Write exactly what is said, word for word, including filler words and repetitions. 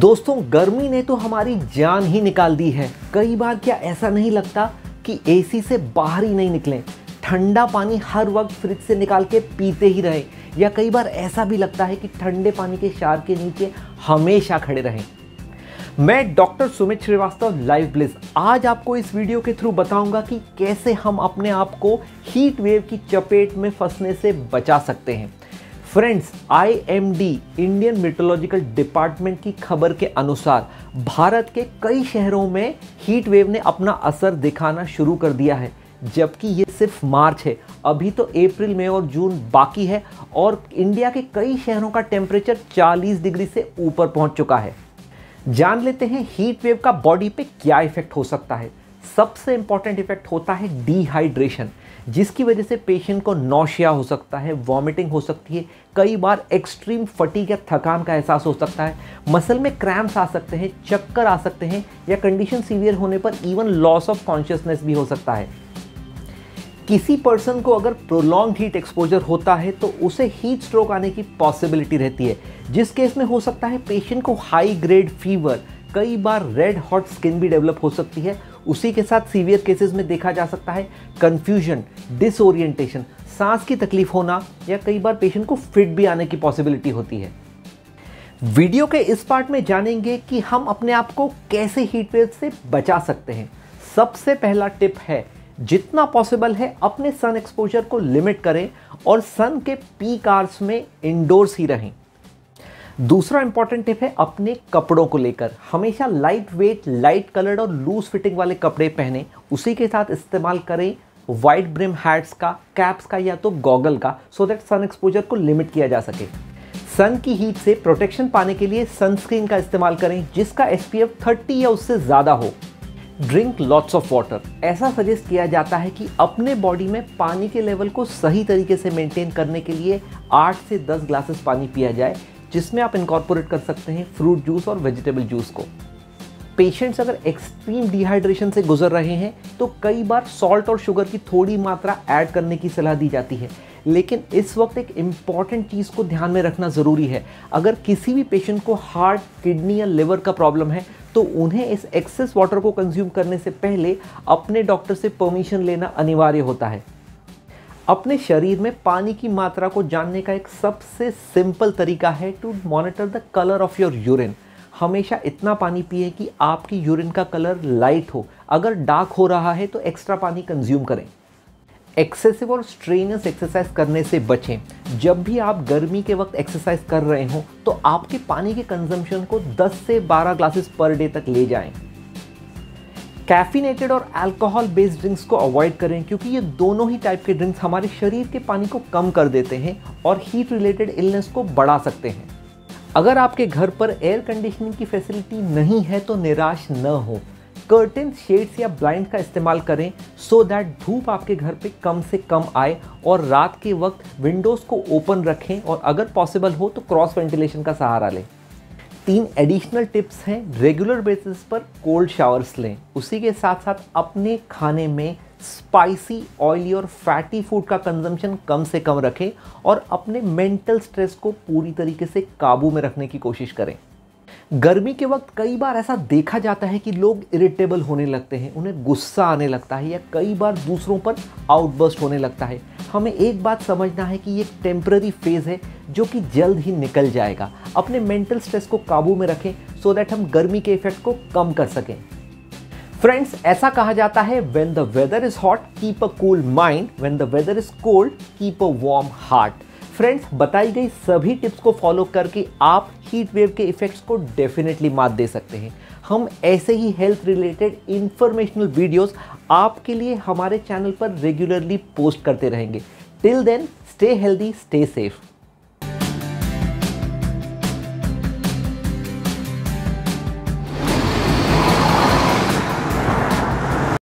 दोस्तों गर्मी ने तो हमारी जान ही निकाल दी है। कई बार क्या ऐसा नहीं लगता कि एसी से बाहर ही नहीं निकलें, ठंडा पानी हर वक्त फ्रिज से निकाल के पीते ही रहें, या कई बार ऐसा भी लगता है कि ठंडे पानी के शार के नीचे हमेशा खड़े रहें। मैं doctor Sumit Srivastava, Life Bliss, आज आपको इस वीडियो के थ्रू बताऊंगा कि कैसे हम अपने आप को हीट वेव की चपेट में फंसने से बचा सकते हैं। Friends, I M D Indian meteorological department की खबर के अनुसार भारत के कई शहरों में हीट वेव ने अपना असर दिखाना शुरू कर दिया है, जबकि ये सिर्फ मार्च है। अभी तो अप्रैल, मई और जून बाकी है और इंडिया के कई शहरों का टेम्परेचर चालीस डिग्री से ऊपर पहुंच चुका है। जान लेते हैं हीट वेव का बॉडी पे क्या इफेक्ट हो सकता है। सबसे इंपॉर्टेंट इफेक्ट होता है डिहाइड्रेशन, जिसकी वजह से पेशेंट को नौशिया हो सकता है, वॉमिटिंग हो सकती है, कई बार एक्सट्रीम फटीग या थकान का एहसास हो सकता है, मसल में क्रैम्प्स आ सकते हैं, चक्कर आ सकते हैं, या कंडीशन सीवियर होने पर इवन लॉस ऑफ कॉन्शियसनेस भी हो सकता है। किसी पर्सन को अगर प्रोलॉन्ग हीट एक्सपोजर होता है तो उसे हीट स्ट्रोक आने की पॉसिबिलिटी रहती है, जिस केस में हो सकता है पेशेंट को हाई ग्रेड फीवर, कई बार रेड हॉट स्किन भी डेवलप हो सकती है। उसी के साथ सीवियर केसेस में देखा जा सकता है कंफ्यूजन, डिसओरिएंटेशन, सांस की तकलीफ होना, या कई बार पेशेंट को फिट भी आने की पॉसिबिलिटी होती है। वीडियो के इस पार्ट में जानेंगे कि हम अपने आप को कैसे हीट वेव से बचा सकते हैं। सबसे पहला टिप है, जितना पॉसिबल है अपने सन एक्सपोजर को लिमिट करें और सन के पीक आवर्स में इंडोर्स ही रहें। दूसरा इंपॉर्टेंट टिप है अपने कपड़ों को लेकर, हमेशा लाइट वेट, लाइट कलर्ड और लूज फिटिंग वाले कपड़े पहनें। उसी के साथ इस्तेमाल करें वाइड ब्रिम हैट्स का, कैप्स का, या तो गॉगल का, सो दैट सन एक्सपोजर को लिमिट किया जा सके। सन की हीट से प्रोटेक्शन पाने के लिए सनस्क्रीन का इस्तेमाल करें जिसका एस पी एफ थर्टी या उससे ज़्यादा हो। ड्रिंक लॉट्स ऑफ वाटर, ऐसा सजेस्ट किया जाता है कि अपने बॉडी में पानी के लेवल को सही तरीके से मेंटेन करने के लिए आठ से दस ग्लासेस पानी पिया जाए, जिसमें आप इनकॉर्पोरेट कर सकते हैं फ्रूट जूस और वेजिटेबल जूस को। पेशेंट्स अगर एक्सट्रीम डिहाइड्रेशन से गुजर रहे हैं तो कई बार सॉल्ट और शुगर की थोड़ी मात्रा ऐड करने की सलाह दी जाती है, लेकिन इस वक्त एक इम्पॉर्टेंट चीज़ को ध्यान में रखना ज़रूरी है। अगर किसी भी पेशेंट को हार्ट, किडनी या लिवर का प्रॉब्लम है तो उन्हें इस एक्सेस वाटर को कंज्यूम करने से पहले अपने डॉक्टर से परमिशन लेना अनिवार्य होता है। अपने शरीर में पानी की मात्रा को जानने का एक सबसे सिंपल तरीका है to monitor the colour of your urine. हमेशा इतना पानी पिए कि आपकी यूरिन का कलर लाइट हो। अगर डार्क हो रहा है तो एक्स्ट्रा पानी कंज्यूम करें। एक्सेसिव और स्ट्रेनस एक्सरसाइज करने से बचें। जब भी आप गर्मी के वक्त एक्सरसाइज कर रहे हो तो आपके पानी के कंजम्पशन को दस से बारह ग्लासेस पर डे तक ले जाएं। कैफीनेटेड और अल्कोहल बेस्ड ड्रिंक्स को अवॉइड करें, क्योंकि ये दोनों ही टाइप के ड्रिंक्स हमारे शरीर के पानी को कम कर देते हैं और हीट रिलेटेड इलनेस को बढ़ा सकते हैं। अगर आपके घर पर एयर कंडीशनिंग की फैसिलिटी नहीं है तो निराश न हो। कर्टेन, शेड्स या ब्लाइंड का इस्तेमाल करें सो दैट धूप आपके घर पे कम से कम आए, और रात के वक्त विंडोज़ को ओपन रखें और अगर पॉसिबल हो तो क्रॉस वेंटिलेशन का सहारा लें। तीन एडिशनल टिप्स हैं, रेगुलर बेसिस पर कोल्ड शावर्स लें। उसी के साथ साथ अपने खाने में स्पाइसी, ऑयली और फैटी फूड का कंजम्पशन कम से कम रखें और अपने मेंटल स्ट्रेस को पूरी तरीके से काबू में रखने की कोशिश करें। गर्मी के वक्त कई बार ऐसा देखा जाता है कि लोग इरिटेबल होने लगते हैं, उन्हें गुस्सा आने लगता है, या कई बार दूसरों पर आउटबर्स्ट होने लगता है। हमें एक बात समझना है कि ये एक टेम्पररी फेज़ है जो कि जल्द ही निकल जाएगा। अपने मेंटल स्ट्रेस को काबू में रखें सो दैट हम गर्मी के इफेक्ट को कम कर सकें। फ्रेंड्स, ऐसा कहा जाता है, when the weather is hot keep a cool mind, when the weather is cold keep a warm heart. Friends, बताई गई सभी टिप्स को फॉलो करके आप हीट वेव के इफेक्ट्स को डेफिनेटली मात दे सकते हैं। हम ऐसे ही हेल्थ रिलेटेड इंफॉर्मेशनल वीडियोस आपके लिए हमारे चैनल पर रेगुलरली पोस्ट करते रहेंगे। Till then, stay healthy, stay safe.